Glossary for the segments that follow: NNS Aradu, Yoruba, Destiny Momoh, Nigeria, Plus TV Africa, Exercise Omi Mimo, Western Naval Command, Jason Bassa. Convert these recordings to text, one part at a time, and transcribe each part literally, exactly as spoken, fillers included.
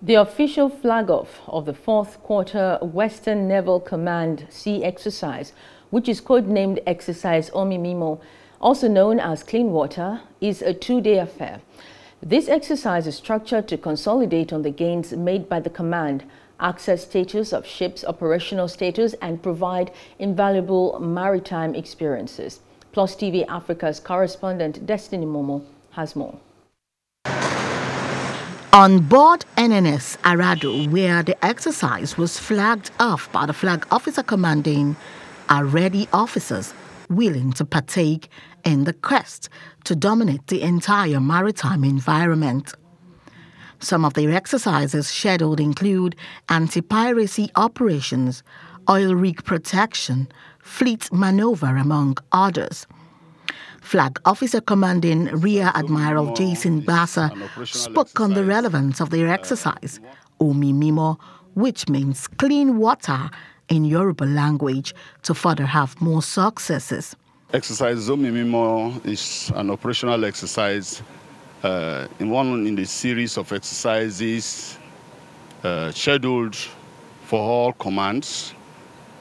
The official flag-off of the fourth quarter Western Naval Command Sea Exercise, which is codenamed Exercise Omi Mimo, also known as Clean Water, is a two-day affair. This exercise is structured to consolidate on the gains made by the command, access status of ships' operational status, and provide invaluable maritime experiences. Plus T V Africa's correspondent Destiny Momoh has more. On board N N S Aradu, where the exercise was flagged off by the flag officer commanding, are ready officers willing to partake in the quest to dominate the entire maritime environment. Some of their exercises scheduled include anti-piracy operations, oil rig protection, fleet maneuver, among others. Flag Officer Commanding Rear Admiral Jason Bassa spoke on the relevance of their exercise, Omi Mimo, which means clean water in Yoruba language, to further have more successes. Exercise Omi Mimo is an operational exercise, uh, in one in the series of exercises uh, scheduled for all commands.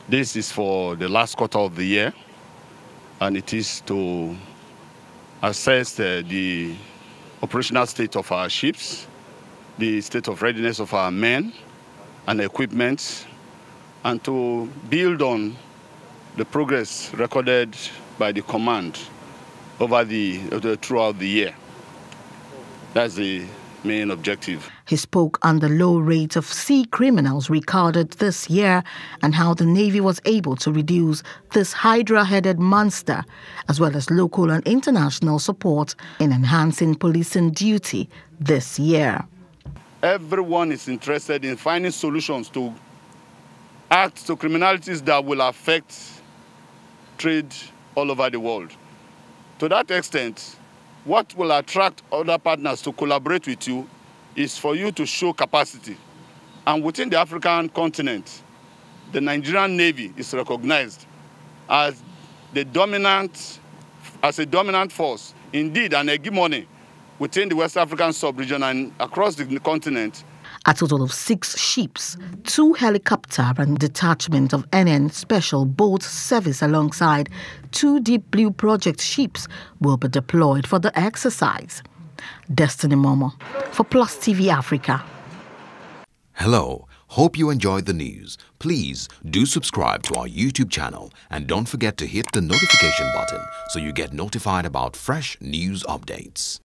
This is for the last quarter of the year, and it is to assess uh, the operational state of our ships, the state of readiness of our men and equipment, and to build on the progress recorded by the command over the, uh, throughout the year. That's the main objective. He spoke on the low rate of sea criminals recorded this year and how the Navy was able to reduce this hydra-headed monster, as well as local and international support in enhancing policing duty this year. Everyone is interested in finding solutions to acts to criminalities that will affect trade all over the world. To that extent, what will attract other partners to collaborate with you is for you to show capacity. And within the African continent, the Nigerian Navy is recognized as the dominant, as a dominant force, indeed an hegemony within the West African sub-region and across the continent. A total of six ships, two helicopter and detachment of N N Special Boat Service alongside two Deep Blue Project ships will be deployed for the exercise. Destiny Momoh for Plus T V Africa. Hello, hope you enjoyed the news. Please do subscribe to our YouTube channel and don't forget to hit the notification button so you get notified about fresh news updates.